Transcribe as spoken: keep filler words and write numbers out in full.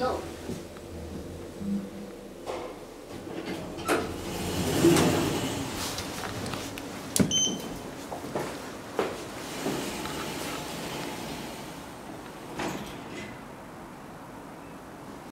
No.